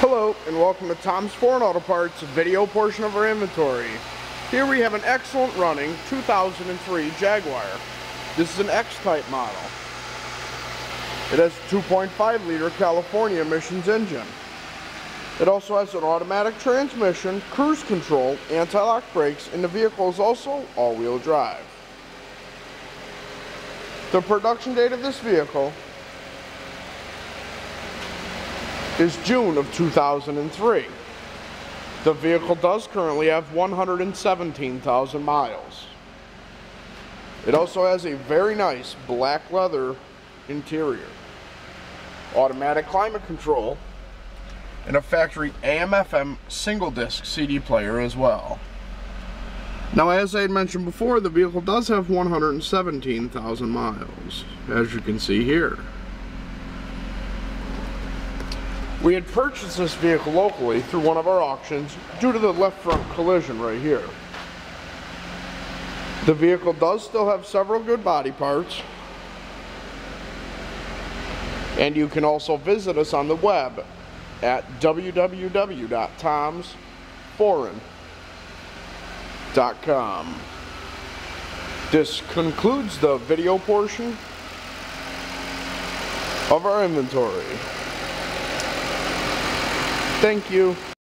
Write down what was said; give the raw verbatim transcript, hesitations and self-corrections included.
Hello and welcome to Tom's Foreign Auto Parts video portion of our inventory. Here we have an excellent running two thousand three Jaguar. This is an X-Type model. It has a two point five liter California emissions engine. It also has an automatic transmission, cruise control, anti-lock brakes, and the vehicle is also all-wheel drive. The production date of this vehicle is June of two thousand three. The vehicle does currently have one hundred seventeen thousand miles. It also has a very nice black leather interior, automatic climate control, and a factory A M F M single disc C D player as well. Now, as I had mentioned before, the vehicle does have one hundred seventeen thousand miles, as you can see here. We had purchased this vehicle locally through one of our auctions due to the left front collision right here. The vehicle does still have several good body parts, and you can also visit us on the web at w w w dot toms foreign dot com. This concludes the video portion of our inventory. Thank you.